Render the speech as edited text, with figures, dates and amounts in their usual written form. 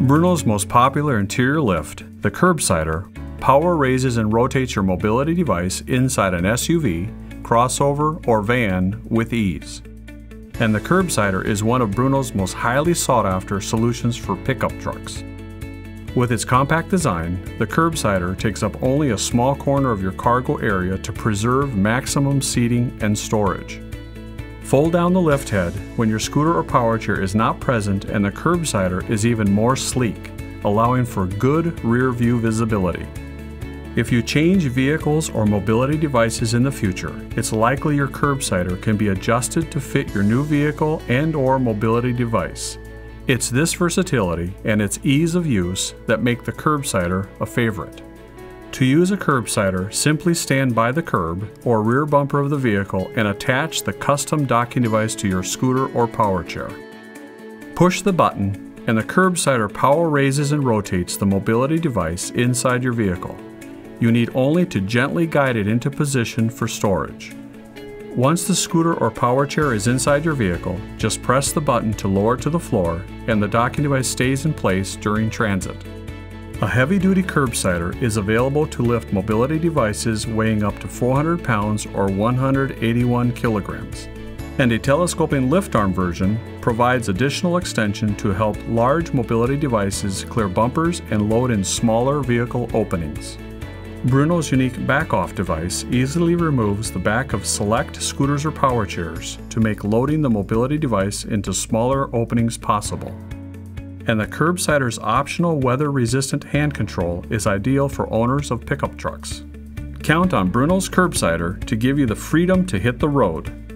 Bruno's most popular interior lift, the Curbsider, power raises and rotates your mobility device inside an SUV, crossover, or van with ease. And the Curbsider is one of Bruno's most highly sought-after solutions for pickup trucks. With its compact design, the Curbsider takes up only a small corner of your cargo area to preserve maximum seating and storage. Fold down the lift head when your scooter or power chair is not present, and the Curbsider is even more sleek, allowing for good rear view visibility. If you change vehicles or mobility devices in the future, it's likely your Curbsider can be adjusted to fit your new vehicle and/or mobility device. It's this versatility and its ease of use that make the Curbsider a favorite. To use a Curbsider, simply stand by the curb or rear bumper of the vehicle and attach the custom docking device to your scooter or power chair. Push the button, and the Curbsider power raises and rotates the mobility device inside your vehicle. You need only to gently guide it into position for storage. Once the scooter or power chair is inside your vehicle, just press the button to lower it to the floor, and the docking device stays in place during transit. A heavy-duty Curbsider is available to lift mobility devices weighing up to 400 pounds or 181 kilograms. And a telescoping lift arm version provides additional extension to help large mobility devices clear bumpers and load in smaller vehicle openings. Bruno's unique Back-Off device easily removes the back of select scooters or power chairs to make loading the mobility device into smaller openings possible. And the Curbsider's optional weather-resistant hand control is ideal for owners of pickup trucks. Count on Bruno's Curbsider to give you the freedom to hit the road.